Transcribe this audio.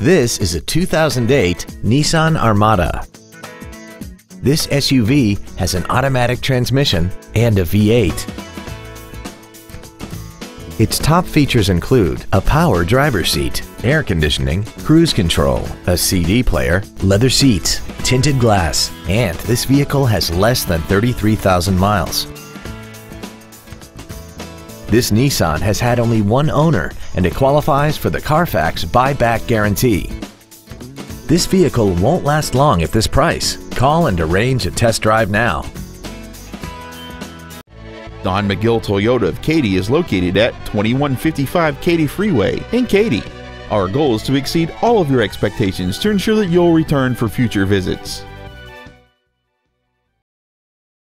This is a 2008 Nissan Armada. This SUV has an automatic transmission and a V8. Its top features include a power driver's seat, air conditioning, cruise control, a CD player, leather seats, tinted glass, and this vehicle has less than 33,000 miles. This Nissan has had only one owner and it qualifies for the Carfax Buyback Guarantee. This vehicle won't last long at this price. Call and arrange a test drive now. Don McGill Toyota of Katy is located at 2155 Katy Freeway in Katy. Our goal is to exceed all of your expectations to ensure that you'll return for future visits.